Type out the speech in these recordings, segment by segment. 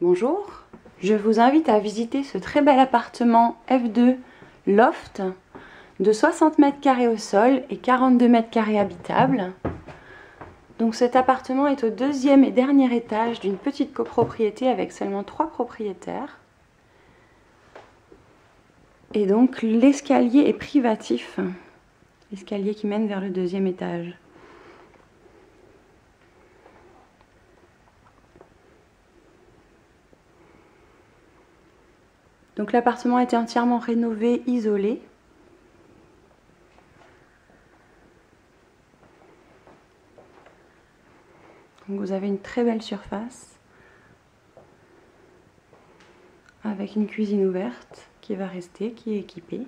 Bonjour, je vous invite à visiter ce très bel appartement F2 Loft de 60 mètres carrés au sol et 42 mètres carrés habitables. Donc cet appartement est au deuxième et dernier étage d'une petite copropriété avec seulement 3 propriétaires. Et donc l'escalier est privatif, l'escalier qui mène vers le deuxième étage. Donc l'appartement a été entièrement rénové, isolé. Donc vous avez une très belle surface avec une cuisine ouverte qui va rester, qui est équipée.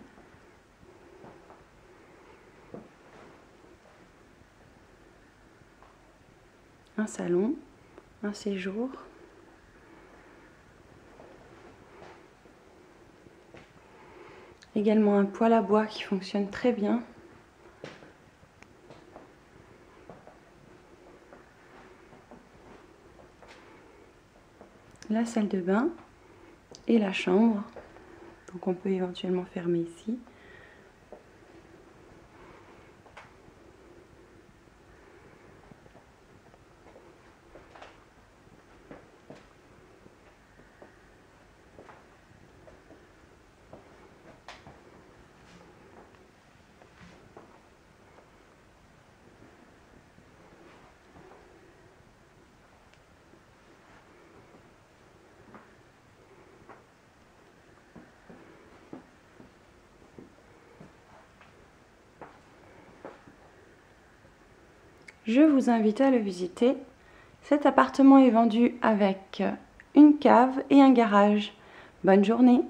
Un salon, un séjour. Également un poêle à bois qui fonctionne très bien. La salle de bain et la chambre. Donc on peut éventuellement fermer ici. Je vous invite à le visiter. Cet appartement est vendu avec une cave et un garage. Bonne journée!